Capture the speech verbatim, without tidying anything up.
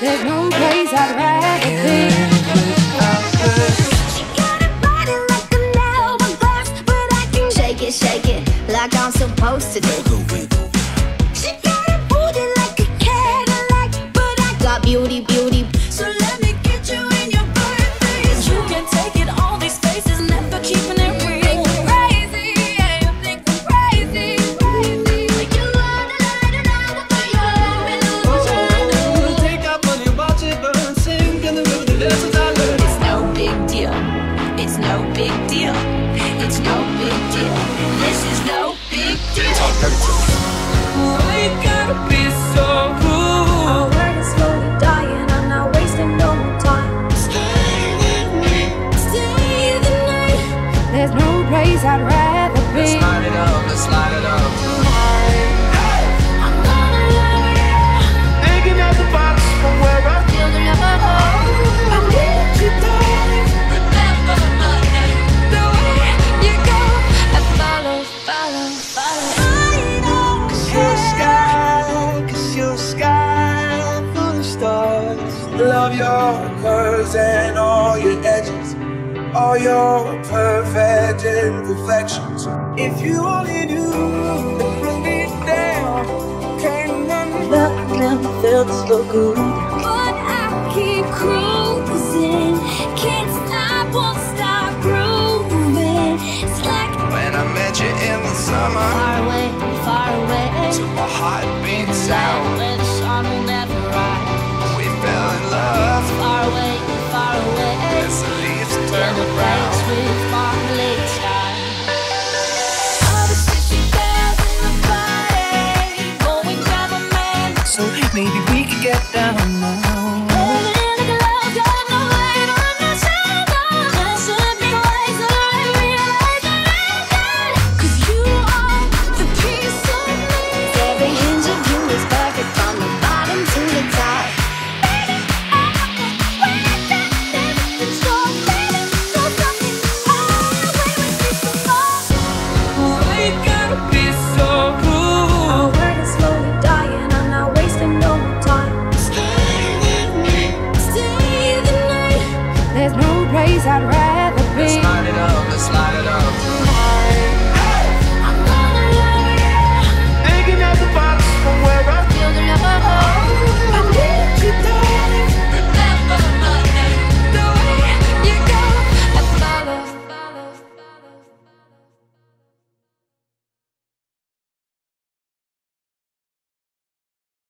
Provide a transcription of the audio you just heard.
There's no place I'd rather be. She got a body like an hourglass, but I can shake it, shake it like I'm supposed to do. She got a booty like a Cadillac, but I got beauty, beauty. So let me get you in your birthdays. You can take it all these places, never keeping it real. Crazy, yeah, you think I'm crazy, crazy. But you are the light and I'm the fire. Let me lose my shirt. Take up on your body, burn, sink in the river, the desert I learned. It's no big deal. It's no big deal. It's no big deal. This is no big deal. Why you gotta be so cool? I'm working slowly, dying. I'm not wasting no more time. Stay with me, stay the night. There's no place I'd rather be. Let's light it up, let's light it up. Hey, I'm gonna love it. Hanging out the box from where I feel the love. I need you, darling. Remember my name. The way you go, I follow, follow, follow. I know, 'cause you're sky, 'cause you're sky full of stars. Love your curves and all your edges, all your perfect imperfections. If you only knew what brought me down, can't none love them felt so good. But I keep cruising, can't stop, won't stop grooving. It's like when I met you in the summer, far away, far away. took my heartbeat sound. Where the sun will never rise, we fell in love. Far away, far away. As the leaves turn around, with sparkling stars. All the shit she does in the party, going grab a man. So maybe we could get down now. Living in the glow, got no light on the shadow. I should be wiser, I realize that I got. 'Cause you are the piece of me. Every hinge of you is perfect from the bottom to the top. I'd rather be. Let's light it up, let's light it up.